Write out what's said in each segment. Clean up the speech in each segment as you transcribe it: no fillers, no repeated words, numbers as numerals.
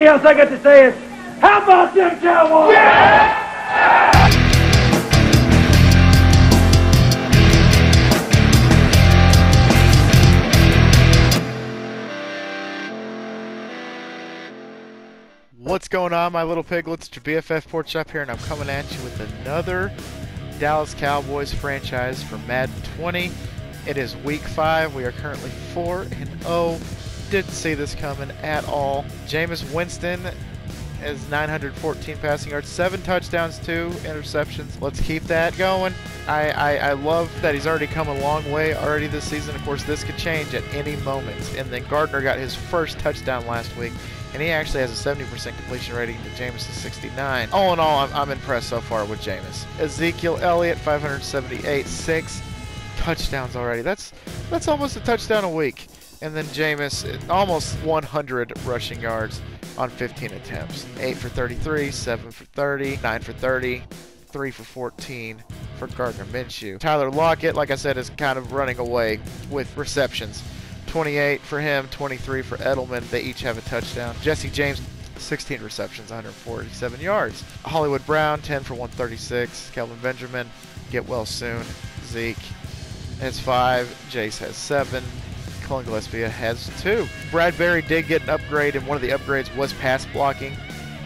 Else I got to say is, how about them Cowboys? What's going on, my little piglets? It's your BFF Porch Shop here, and I'm coming at you with another Dallas Cowboys franchise for Madden 20. It is Week 5. We are currently 4-0. Didn't see this coming at all. Jameis Winston has 914 passing yards, 7 touchdowns, 2 interceptions. Let's keep that going. I love that he's already come a long way already this season. Of course, this could change at any moment. And then Gardner got his first touchdown last week, and he actually has a 70% completion rating to Jameis' 69. All in all, I'm impressed so far with Jameis. Ezekiel Elliott, 578, 6 touchdowns already. That's almost a touchdown a week. And then Jameis, almost 100 rushing yards on 15 attempts. 8 for 33, 7 for 30, 9 for 30, 3 for 14 for Gardner Minshew. Tyler Lockett, like I said, is kind of running away with receptions. 28 for him, 23 for Edelman. They each have a touchdown. Jesse James, 16 receptions, 147 yards. Hollywood Brown, 10 for 136. Kelvin Benjamin, get well soon. Zeke has 5. Jace has 7. Colin Gillespie has 2. Bradbury did get an upgrade, and one of the upgrades was pass blocking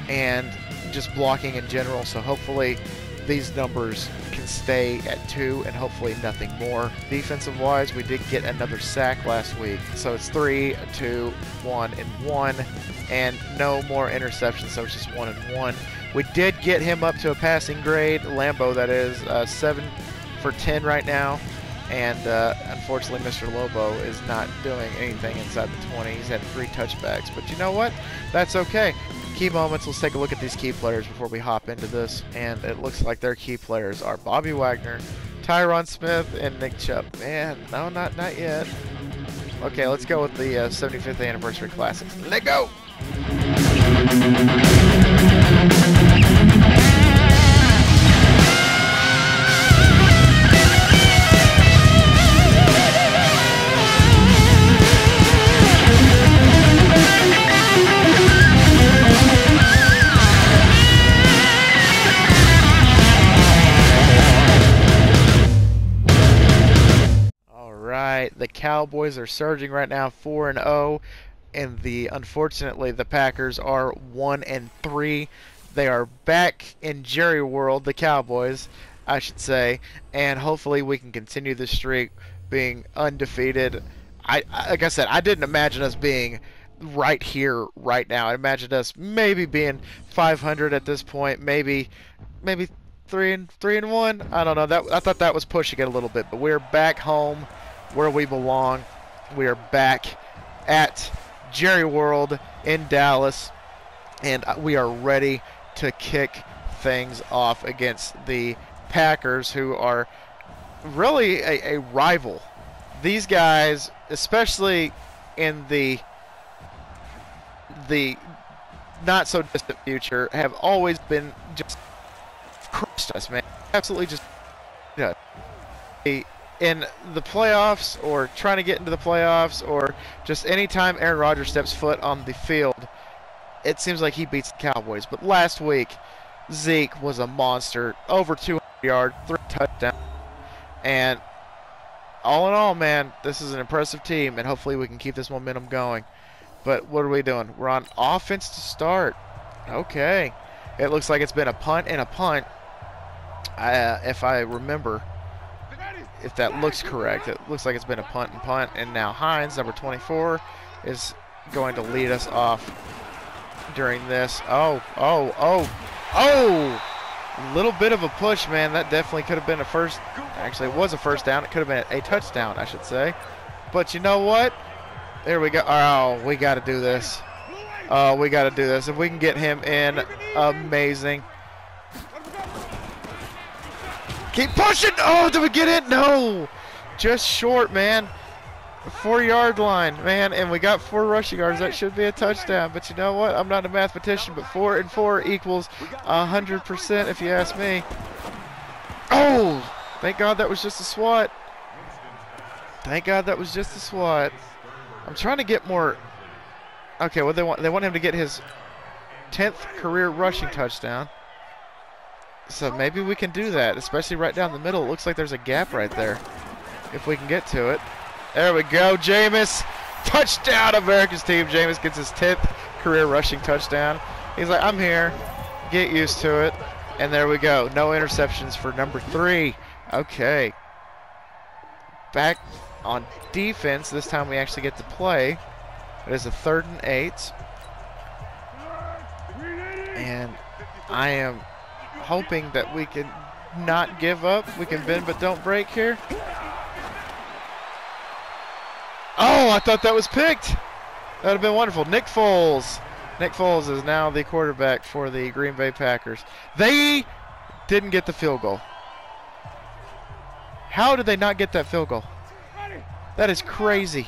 and just blocking in general. So hopefully these numbers can stay at 2 and hopefully nothing more. Defensive-wise, we did get another sack last week. So it's 3, 2, 1, and 1, and no more interceptions, so it's just 1 and 1. We did get him up to a passing grade, Lambo that is, 7 for 10 right now. And unfortunately, Mr. Lobo is not doing anything inside the 20. He's had 3 touchbacks. But you know what? That's okay. Key moments. Let's take a look at these key players before we hop into this. And it looks like their key players are Bobby Wagner, Tyron Smith, and Nick Chubb. Man, no, not yet. Okay, let's go with the 75th anniversary classics. Let go! The Cowboys are surging right now, 4-0, and unfortunately the Packers are 1-3. They are back in Jerry world, the Cowboys, I should say, and hopefully we can continue this streak being undefeated. Like I said, I didn't imagine us being right here, right now. I imagined us maybe being 500 at this point, maybe 3-1. I don't know. I thought that was pushing it a little bit, but we're back home where we belong. We are back at Jerry World in Dallas, and we are ready to kick things off against the Packers, who are really a rival. These guys, especially in the not so distant future, have always been just crushed us, man. Absolutely just, you know, in the playoffs, or trying to get into the playoffs, or just any time Aaron Rodgers steps foot on the field, it seems like he beats the Cowboys. But last week, Zeke was a monster. Over 200 yards, 3 touchdowns. And all in all, man, this is an impressive team, and hopefully we can keep this momentum going. But what are we doing? We're on offense to start. Okay. It looks like it's been a punt and a punt, if I remember. If that looks correct, it looks like it's been a punt and punt. And now Hines, number 24, is going to lead us off during this. Oh! Little bit of a push, man. That definitely could have been a first. Actually, it was a first down. It could have been a touchdown, I should say. But you know what? There we go. Oh, we got to do this. Oh, we got to do this. If we can get him in, amazing. Keep pushing! Oh, did we get it? No! Just short, man. 4-yard line, man, and we got 4 rushing yards. That should be a touchdown, but you know what? I'm not a mathematician, but 4 and 4 equals 100% if you ask me. Oh! Thank God that was just a swat. Thank God that was just a swat. I'm trying to get more. Okay, well, they want him to get his 10th career rushing touchdown. So maybe we can do that, especially right down the middle. It looks like there's a gap right there if we can get to it. There we go, Jameis. Touchdown, America's team. Jameis gets his 10th career rushing touchdown. He's like, I'm here. Get used to it. And there we go. No interceptions for number 3. Okay. Back on defense. This time we actually get to play. It is a 3rd and 8. And I am hoping that we can not give up. We can bend but don't break here. Oh, I thought that was picked. That would have been wonderful. Nick Foles. Nick Foles is now the quarterback for the Green Bay Packers. They didn't get the field goal. How did they not get that field goal? That is crazy.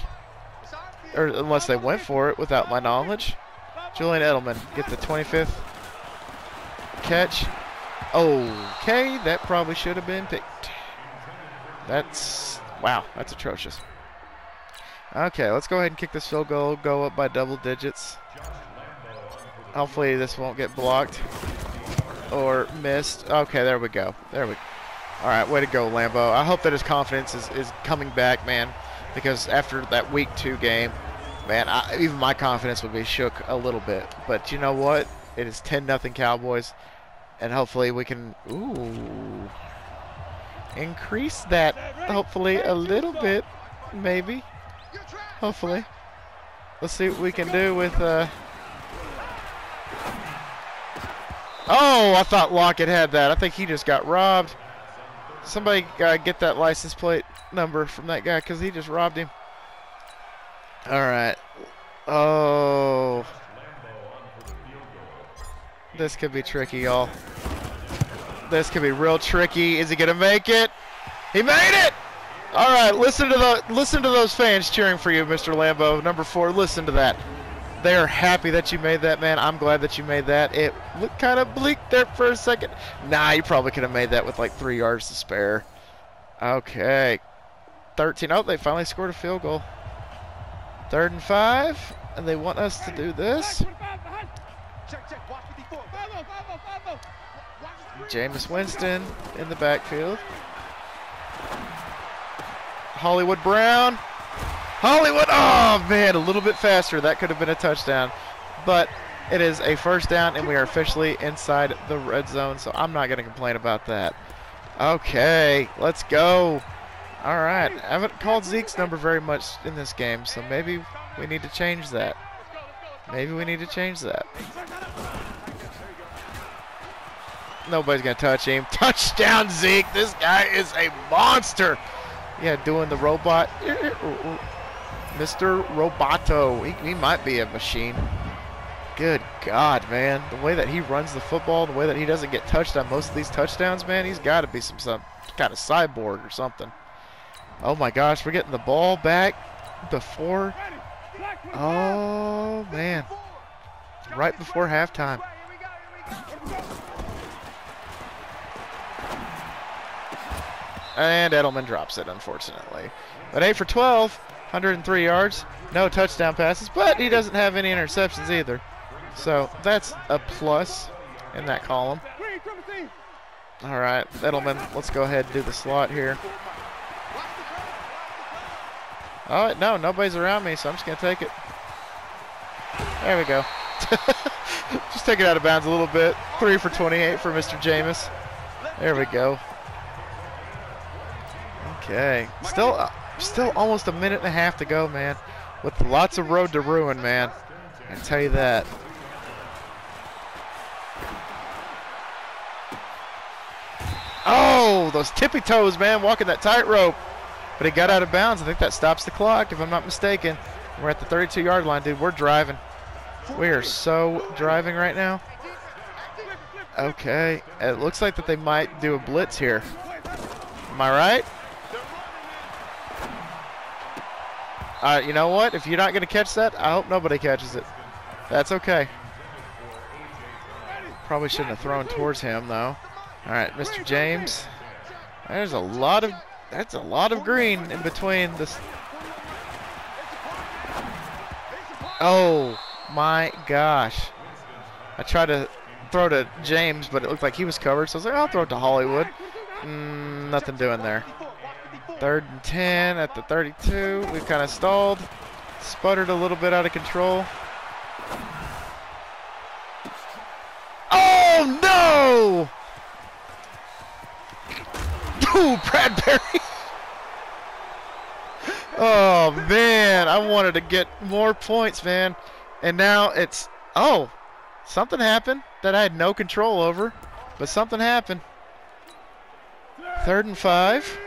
Or unless they went for it, without my knowledge. Julian Edelman get the 25th catch. Okay, that probably should have been picked. That's, wow, that's atrocious. Okay, let's go ahead and kick this field goal, go up by double digits. Hopefully this won't get blocked or missed. Okay, there we go. There we go. All right, way to go, Lambo. I hope that his confidence is coming back, man, because after that week 2 game, man, even my confidence would be shook a little bit. But you know what? It is 10-0 Cowboys, and hopefully we can increase that hopefully a little bit, maybe. Hopefully. Let's see what we can do with... Oh, I thought Lockett had that. I think he just got robbed. Somebody get that license plate number from that guy because he just robbed him. All right. Oh. This could be tricky, y'all. This could be real tricky. Is he going to make it? He made it! All right, listen to those fans cheering for you, Mr. Lambo. Number 4, listen to that. They are happy that you made that, man. I'm glad that you made that. It looked kind of bleak there for a second. Nah, you probably could have made that with like 3 yards to spare. Okay. 13. Oh, they finally scored a field goal. 3rd and 5, and they want us to do this. Jameis Winston in the backfield. Hollywood Brown. Hollywood, oh man, a little bit faster. That could have been a touchdown, but it is a 1st down, and we are officially inside the red zone, so I'm not going to complain about that. Okay, let's go. All right, I haven't called Zeke's number very much in this game, so maybe we need to change that. Maybe we need to change that. Nobody's going to touch him. Touchdown, Zeke. This guy is a monster. Yeah, doing the robot. Mr. Roboto. He might be a machine. Good God, man. The way that he runs the football, the way that he doesn't get touched on most of these touchdowns, man, he's got to be some kind of cyborg or something. Oh, my gosh. We're getting the ball back before. Oh, man. Right before halftime. And Edelman drops it, unfortunately. But 8 for 12, 103 yards, no touchdown passes, but he doesn't have any interceptions either. So that's a plus in that column. All right, Edelman, let's go ahead and do the slot here. All right, no, nobody's around me, so I'm just going to take it. There we go. Just take it out of bounds a little bit. 3 for 28 for Mr. Jameis. There we go. Okay, still almost a minute and a half to go, man, with lots of road to ruin, man. I tell you that. Oh, those tippy toes, man, walking that tightrope. But he got out of bounds. I think that stops the clock, if I'm not mistaken. We're at the 32-yard line, dude. We're driving. We are so driving right now. Okay, it looks like that they might do a blitz here. Am I right? You know what? If you're not going to catch that, I hope nobody catches it. That's okay. Probably shouldn't have thrown towards him, though. All right, Mr. James. There's a lot of... That's a lot of green in between this... Oh, my gosh. I tried to throw to James, but it looked like he was covered, so I was like, I'll throw it to Hollywood. Nothing doing there. 3rd and 10 at the 32. We've kind of stalled. Sputtered a little bit out of control. Oh, no! Ooh, Bradbury! Oh, man. I wanted to get more points, man. And now it's... Oh, something happened that I had no control over. But something happened. 3rd and 5.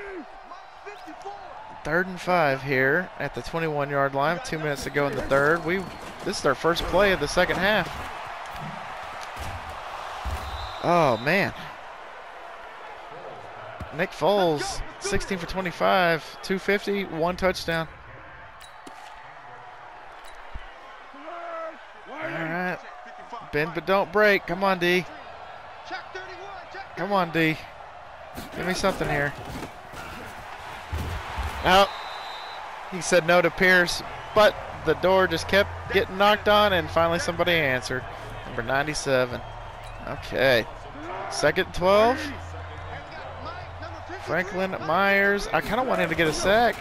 3rd and 5 here at the 21-yard line. 2 minutes to go in the third. This is our first play of the second half. Oh, man. Nick Foles, 16 for 25, 250, 1 touchdown. All right. Bend but don't break. Come on, D. Come on, D. Give me something here. Out. He said no to Pierce, but the door just kept getting knocked on, and finally somebody answered. Number 97. Okay. 2nd and 12. Franklin Myers. I kind of want him to get a sack.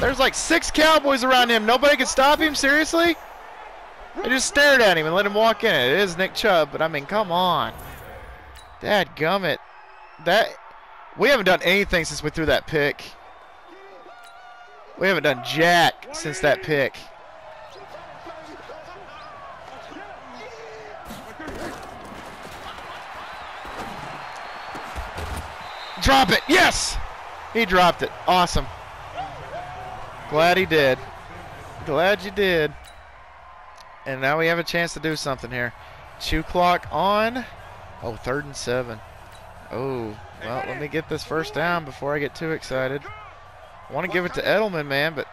There's like 6 Cowboys around him. Nobody could stop him? Seriously? They just stared at him and let him walk in. It is Nick Chubb, but I mean, come on. Dadgummit. We haven't done anything since we threw that pick. We haven't done jack since that pick. Drop it. Yes! He dropped it. Awesome. Glad he did. Glad you did. And now we have a chance to do something here. 2 clock on. Oh, 3rd and 7. Oh, well, let me get this first down before I get too excited. I want to give it to Edelman, man, but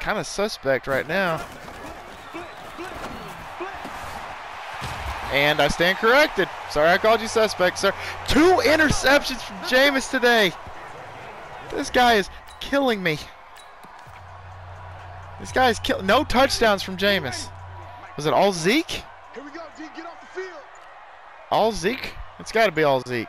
kind of suspect right now. And I stand corrected. Sorry I called you suspect, sir. 2 interceptions from Jameis today. This guy is killing me. This guy is killing. No touchdowns from Jameis. Was it all Zeke? Here we go, D, get off the field. All Zeke? It's got to be all Zeke.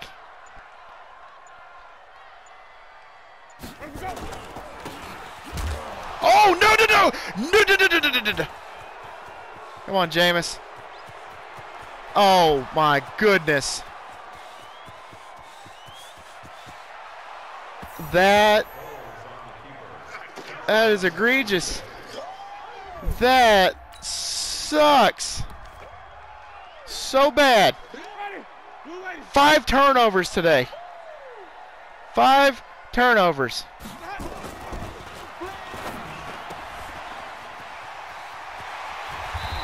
Oh, no, no, no. No. Come on, Jameis. Oh, my goodness. That is egregious. That sucks. So bad. 5 turnovers today. 5 turnovers.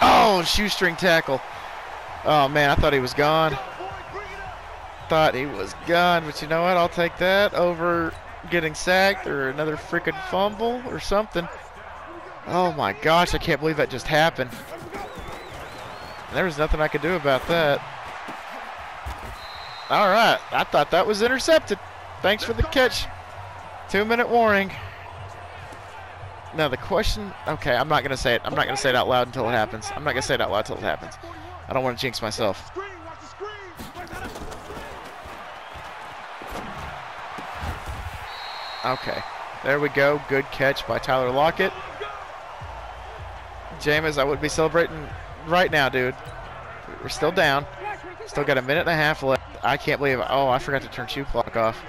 Oh, shoestring tackle. Oh, man, I thought he was gone. Thought he was gone, but you know what? I'll take that over getting sacked or another freaking fumble or something. Oh, my gosh, I can't believe that just happened. There was nothing I could do about that. All right, I thought that was intercepted. Thanks for the catch. 2-minute warning. Now, the question... Okay, I'm not going to say it. I'm not going to say it out loud until it happens. I'm not going to say it out loud until it happens. I don't want to jinx myself. Okay. There we go. Good catch by Tyler Lockett. Jameis, I would be celebrating right now, dude. We're still down. Still got 1.5 minutes left. I can't believe it. Oh, I forgot to turn shoe clock off.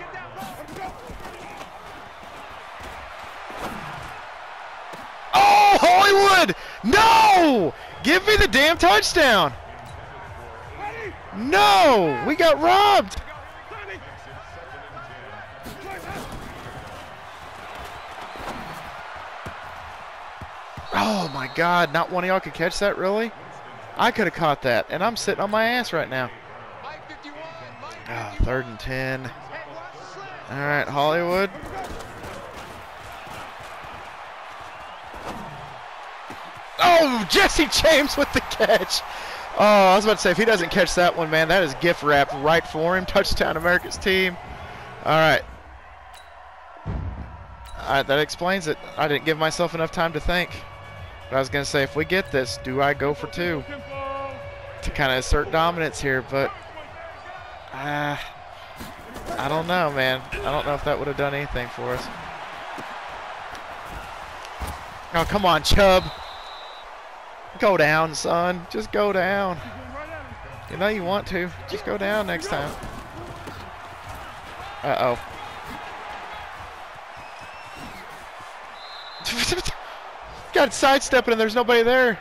Oh, Hollywood! No! Give me the damn touchdown! No! We got robbed! Oh my god, not one of y'all could catch that, really? I could have caught that, and I'm sitting on my ass right now. Oh, 3rd and 10. Alright, Hollywood. Oh, Jesse James with the catch. Oh, I was about to say, if he doesn't catch that one, man, that is gift wrapped right for him. Touchdown, America's team. All right. All right, that explains it. I didn't give myself enough time to think. But I was going to say, if we get this, do I go for two to kind of assert dominance here? But I don't know, man. I don't know if that would have done anything for us. Oh, come on, Chubb. Go down, son. Just go down. You know you want to. Just go down next time. Uh-oh. Got sidestepping and there's nobody there.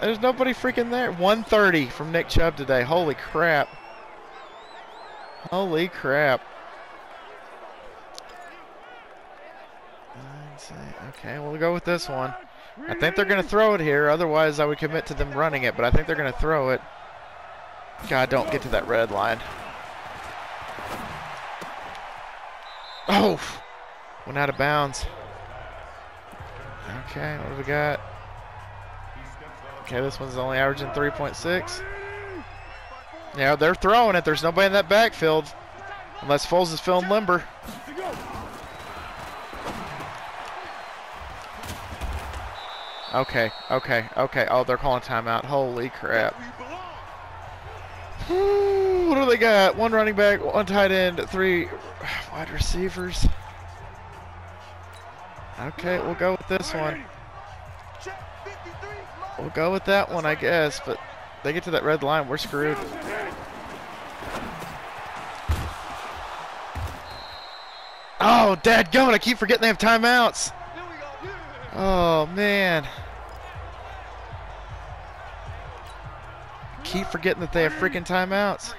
There's nobody freaking there. 130 from Nick Chubb today. Holy crap. Holy crap. Okay, we'll go with this one. I think they're going to throw it here. Otherwise, I would commit to them running it, but I think they're going to throw it. God, don't get to that red line. Oh, went out of bounds. Okay, what have we got? Okay, this one's only averaging 3.6. Yeah, they're throwing it. There's nobody in that backfield unless Foles is feeling limber. Okay, okay, okay. Oh, they're calling timeout. Holy crap. Ooh, what do they got? One running back, one tight end, three wide receivers. Okay, we'll go with this one. We'll go with that one, I guess, but they get to that red line, we're screwed. Oh, dadgummit, I keep forgetting they have timeouts. Oh, man. Keep forgetting that they have freaking timeouts.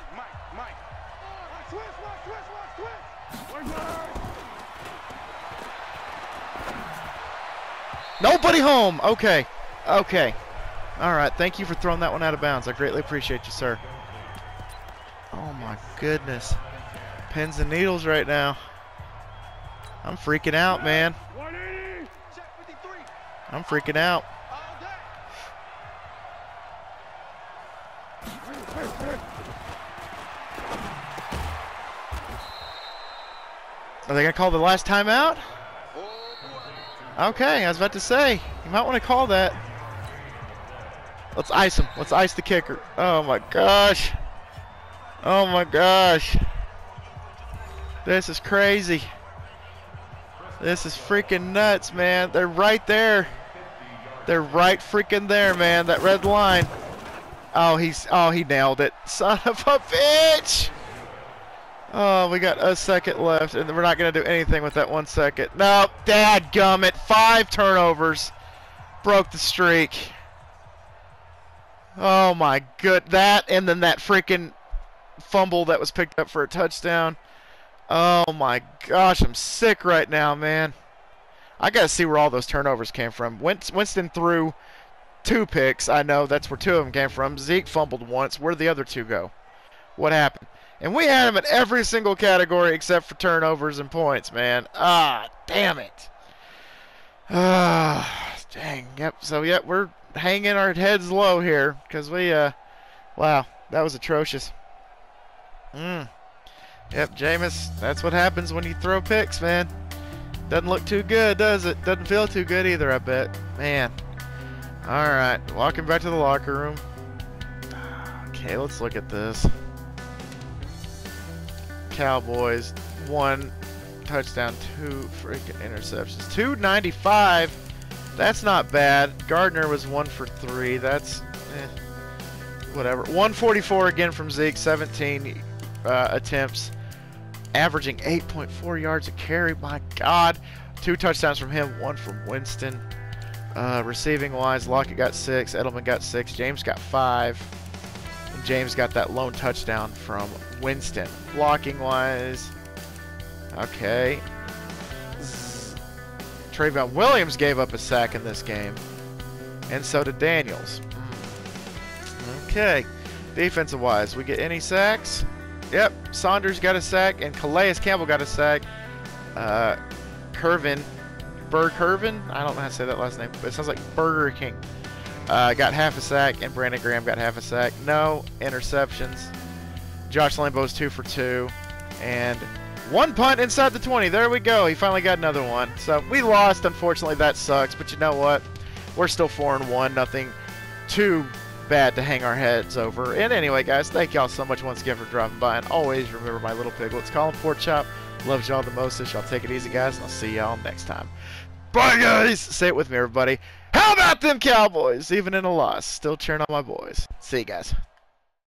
Nobody home. Okay. Okay. All right. Thank you for throwing that one out of bounds. I greatly appreciate you, sir. Oh, my goodness. Pins and needles right now. I'm freaking out, man. I'm freaking out. Are they going to call the last timeout? Okay, I was about to say, you might want to call that. Let's ice him. Let's ice the kicker. Oh, my gosh. Oh, my gosh. This is crazy. This is freaking nuts, man. They're right there. They're right freaking there, man. That red line. Oh, he nailed it. Son of a bitch. Oh, we got a second left, and we're not going to do anything with that 1 second. Nope. Dadgummit. 5 turnovers. Broke the streak. Oh, my good. That, and then that freaking fumble that was picked up for a touchdown. Oh, my gosh. I'm sick right now, man. I got to see where all those turnovers came from. Winston threw 2 picks. I know that's where 2 of them came from. Zeke fumbled once. Where did the other 2 go? What happened? And we had him in every single category except for turnovers and points, man. Ah, damn it. Ah, dang. Yep. So, yep, we're hanging our heads low here because we, wow, that was atrocious. Yep, Jameis, that's what happens when you throw picks, man. Doesn't look too good, does it? Doesn't feel too good either, I bet. Man. All right, walking back to the locker room. Okay, let's look at this. Cowboys, 1 touchdown, 2 freaking interceptions. 295, that's not bad. Gardner was 1 for 3, that's whatever. 144 again from Zeke, 17 attempts, averaging 8.4 yards a carry. My God. 2 touchdowns from him, 1 from Winston. Receiving wise, Lockett got 6, Edelman got 6, James got 5, and James got that lone touchdown from Winston. Blocking wise, okay, Trayvon Williams gave up a sack in this game, and so did Daniels. Okay, defensive wise, we get any sacks? Yep, Saunders got a sack, and Calais Campbell got a sack. Kervin, I don't know how to say that last name, but it sounds like Burger King. Got half a sack, and Brandon Graham got half a sack. No interceptions. Josh Lambo is 2 for 2, and One punt inside the 20. There we go. He finally got another one. So we lost. Unfortunately, that sucks. But you know what? We're still 4-1. Nothing too bad to hang our heads over. And anyway, guys, thank y'all so much once again for dropping by. And always remember my little piglets. Colin Porkchop loves y'all the most. So y'all take it easy, guys. And I'll see y'all next time. Bye, guys. Say it with me, everybody. How about them Cowboys? Even in a loss, still cheering on my boys. See you guys.